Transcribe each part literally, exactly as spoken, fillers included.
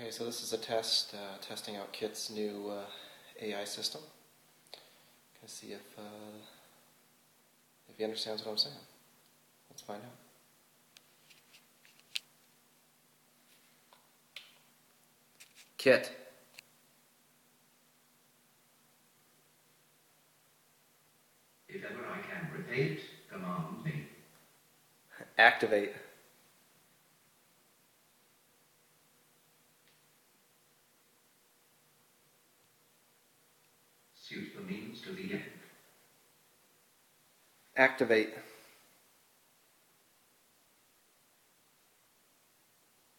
Okay, so this is a test, uh, testing out Kit's new uh, A I system. Gonna see if uh, if he understands what I'm saying. Let's find out. Kit. If ever I can repeat, command me. Activate. Suit the means to the end. Activate.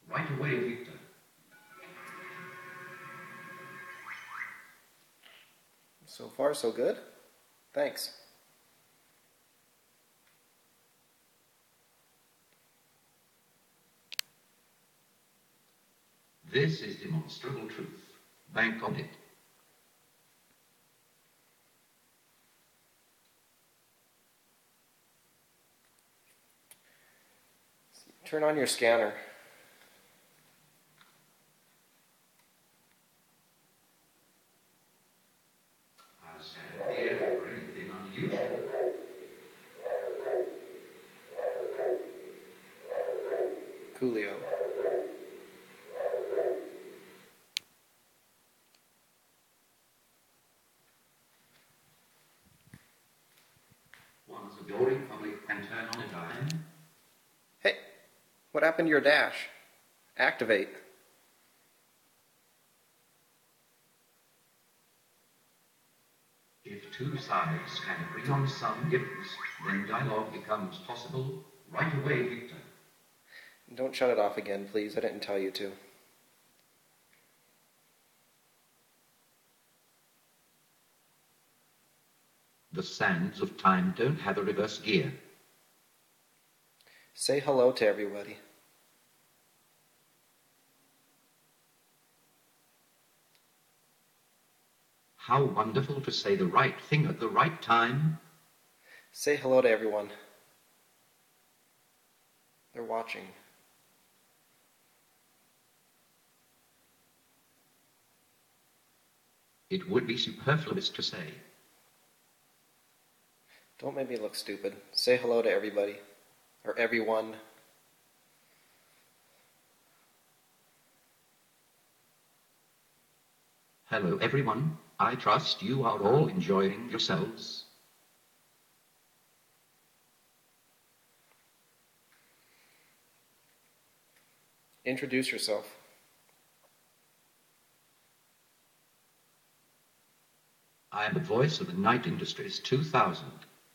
Right away, Victor. So far, so good. Thanks. This is demonstrable truth. Bank on it. Turn on your scanner. I said, here for anything unusual. Coolio. Once a building public can turn on a dime. What happened to your dash? Activate. If two sides can agree on some difference, then dialogue becomes possible. Right away, Victor. Don't shut it off again, please. I didn't tell you to. The sands of time don't have a reverse gear. Say hello to everybody. How wonderful to say the right thing at the right time. Say hello to everyone. They're watching. It would be superfluous to say. Don't make me look stupid. Say hello to everybody. Or everyone. Hello everyone, I trust you are all enjoying yourselves. Introduce yourself. I am the voice of the Knight Industries two thousand.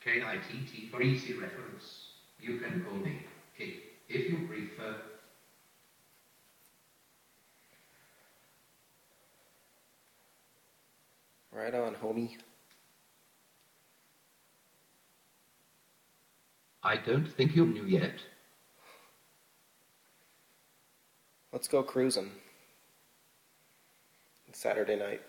K I T T for easy reference. You can call me Kit if you prefer. Right on, homie. I don't think you knew yet. Let's go cruising. It's Saturday night.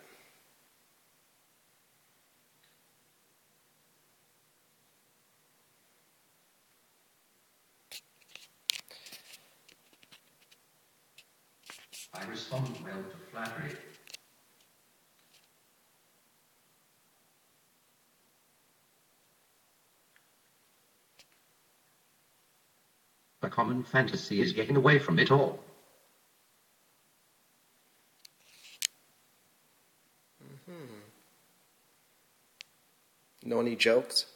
I respond well to flattery. A common fantasy is getting away from it all. Mm-hmm. Know any jokes?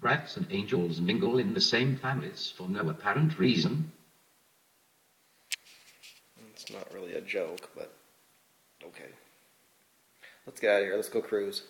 Rats and angels mingle in the same families for no apparent reason. It's not really a joke, but okay. Let's get out of here. Let's go cruise.